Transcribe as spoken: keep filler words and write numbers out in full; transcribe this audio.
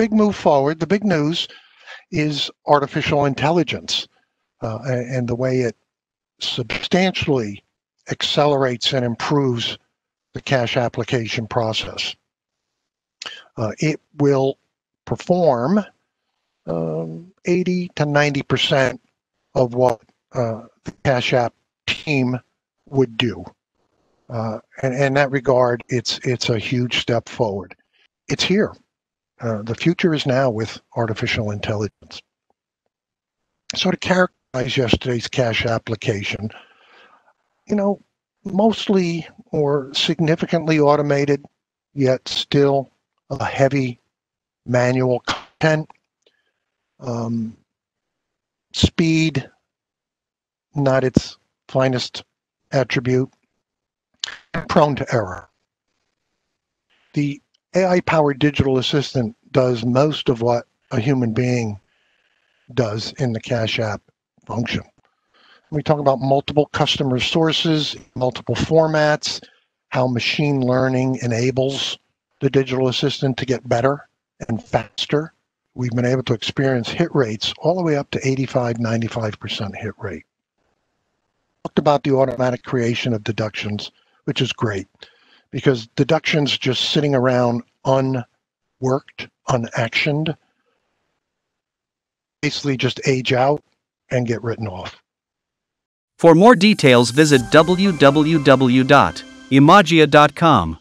big move forward, the big news is artificial intelligence uh, and the way it substantially accelerates and improves the cash application process. Uh, it will perform um, eighty to ninety percent of what uh, the Cash App team would do. Uh, and in that regard, it's, it's a huge step forward. It's here. Uh, the future is now with artificial intelligence. So to characterize yesterday's cash application, you know, mostly or significantly automated, yet still a heavy manual content. Um, speed, not its finest attribute, and prone to error. The A I-powered digital assistant does most of what a human being does in the Cash App function. We talk about multiple customer sources, multiple formats, how machine learning enables the digital assistant to get better and faster. We've been able to experience hit rates all the way up to eighty-five, ninety-five percent hit rate. Talked about the automatic creation of deductions, which is great because deductions just sitting around unworked, unactioned, basically just age out and get written off. For more details, visit w w w dot emagia dot com.